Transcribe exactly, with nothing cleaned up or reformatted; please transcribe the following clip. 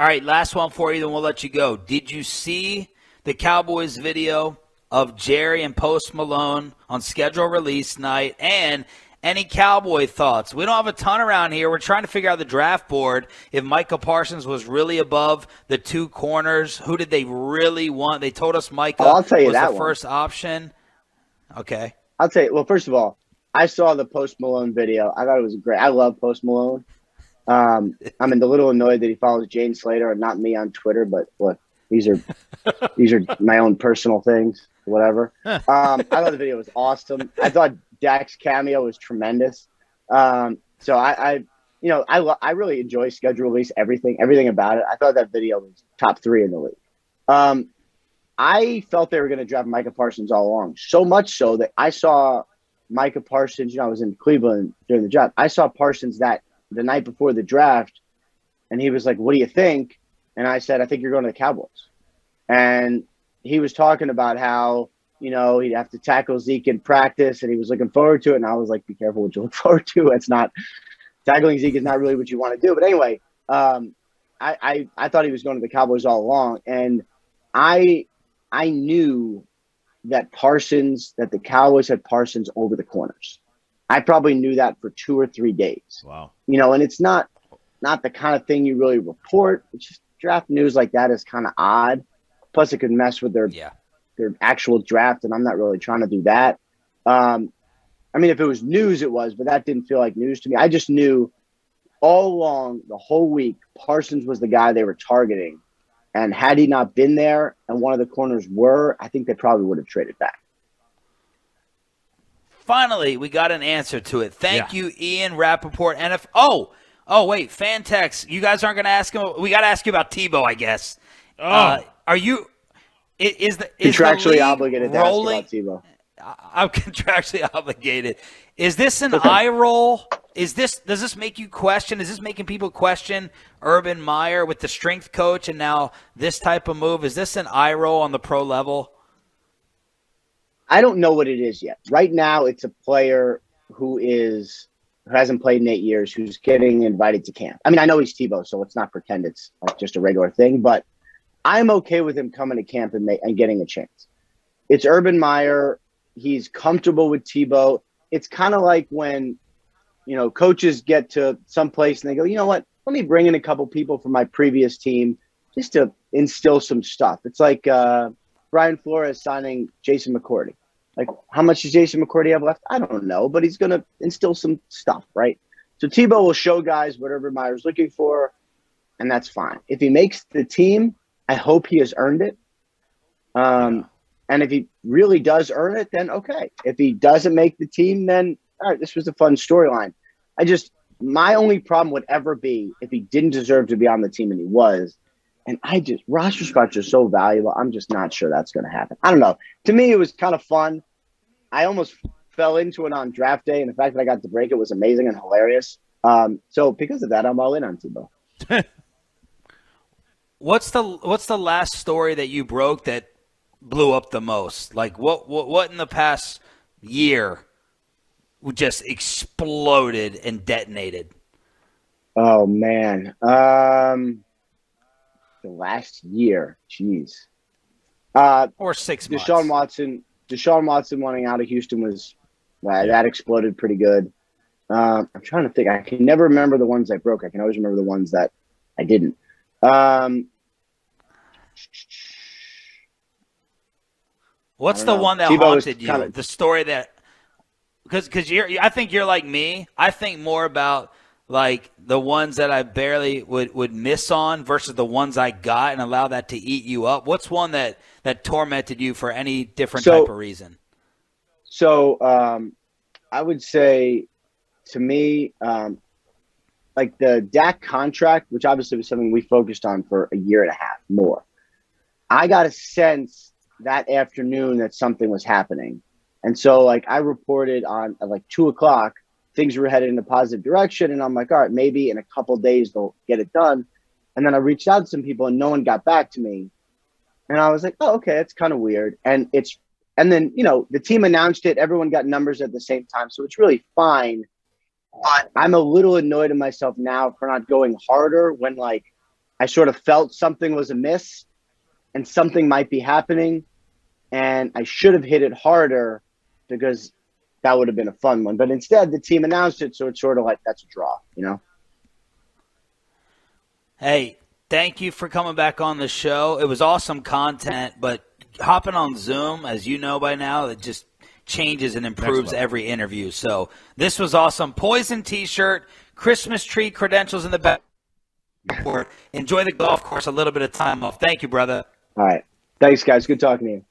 All right, last one for you, then we'll let you go. Did you see the Cowboys video of Jerry and Post Malone on scheduled release night? And any Cowboy thoughts? We don't have a ton around here. We're trying to figure out the draft board. If Micah Parsons was really above the two corners, who did they really want? They told us Micah oh, I'll tell you was that the one. first option. Okay. I'll tell you. Well, first of all, I saw the Post Malone video. I thought it was great. I love Post Malone. Um, I'm a little annoyed that he follows Jane Slater and not me on Twitter, but look, these are these are my own personal things, whatever. Um, I thought the video was awesome. I thought Dak's cameo was tremendous. Um, so I, I, you know, I I really enjoy schedule release, everything, everything about it. I thought that video was top three in the league. Um, I felt they were going to draft Micah Parsons all along, so much so that I saw Micah Parsons. You know, I was in Cleveland during the draft. I saw Parsons that the night before the draft, and he was like, "What do you think?" And I said, "I think you're going to the Cowboys." And he was talking about how, you know, he'd have to tackle Zeke in practice, and he was looking forward to it. And I was like, "Be careful what you look forward to. It's not tackling Zeke is not really what you want to do." But anyway, um, I, I I thought he was going to the Cowboys all along, and I I knew that Parsons that the Cowboys had Parsons over the corners. I probably knew that for two or three days. Wow. You know, and it's not not the kind of thing you really report. It's just draft news like that is kind of odd. Plus, it could mess with their yeah. their actual draft, and I'm not really trying to do that. Um, I mean, if it was news, it was, but that didn't feel like news to me. I just knew all along, the whole week, Parsons was the guy they were targeting. And had he not been there and one of the corners were, I think they probably would have traded back. Finally, we got an answer to it. Thank yeah. you, Ian Rapoport. N F L. Oh, oh, wait, Fantex. You guys aren't going to ask him. We got to ask you about Tebow, I guess. Oh. Uh, are you? Is the is contractually the obligated to rolling? Ask about Tebow? I'm contractually obligated. Is this an okay. eye roll? Is this? Does this make you question? Is this making people question Urban Meyer with the strength coach and now this type of move? Is this an eye roll on the pro level? I don't know what it is yet. Right now, it's a player who is who hasn't played in eight years, who's getting invited to camp. I mean, I know he's Tebow, so let's not pretend it's like just a regular thing. But I'm okay with him coming to camp and, and getting a chance. It's Urban Meyer. He's comfortable with Tebow. It's kind of like when, you know, coaches get to some place and they go, you know what? Let me bring in a couple people from my previous team just to instill some stuff. It's like uh, Brian Flores signing Jason McCourty. Like, how much does Jason McCourty have left? I don't know, but he's going to instill some stuff, right? So Tebow will show guys whatever Meyer's looking for, and that's fine. If he makes the team, I hope he has earned it. Um, and if he really does earn it, then okay. If he doesn't make the team, then all right, this was a fun storyline. I just – my only problem would ever be if he didn't deserve to be on the team and he was. And I just – roster spots are so valuable. I'm just not sure that's going to happen. I don't know. To me, it was kind of fun. I almost fell into it on draft day, and the fact that I got to break it was amazing and hilarious. Um, so because of that, I'm all in on Tebow. What's the what's the last story that you broke that blew up the most? Like what what, what in the past year just exploded and detonated? Oh man, um, the last year, jeez, uh, or six months. Deshaun Watson, Deshaun Watson wanting out of Houston was uh, that exploded pretty good. Uh, I'm trying to think. I can never remember the ones I broke. I can always remember the ones that I didn't. Um, what's the know. one that Tebow haunted you? Kind of, the story that, because because you're, I think you're like me. I think more about like the ones that I barely would would miss on versus the ones I got and allow that to eat you up. What's one that that tormented you for any different so, type of reason? So um, I would say, to me. Um, Like the Dak contract, which obviously was something we focused on for a year and a half more. I got a sense that afternoon that something was happening. And so like I reported on at like two o'clock, things were headed in a positive direction. And I'm like, all right, maybe in a couple of days they'll get it done. And then I reached out to some people and no one got back to me. And I was like, oh, okay, that's kind of weird. And it's, and then, you know, the team announced it, everyone got numbers at the same time. So it's really fine. But I'm a little annoyed at myself now for not going harder when, like, I sort of felt something was amiss and something might be happening, and I should have hit it harder because that would have been a fun one. But instead, the team announced it, so it's sort of like that's a draw, you know? Hey, thank you for coming back on the show. It was awesome content, but hopping on Zoom, as you know by now, it just changes and improves every interview. So this was awesome. Poison T-shirt, Christmas tree credentials in the back. Enjoy the golf course, a little bit of time off. Thank you, brother. All right. Thanks, guys. Good talking to you.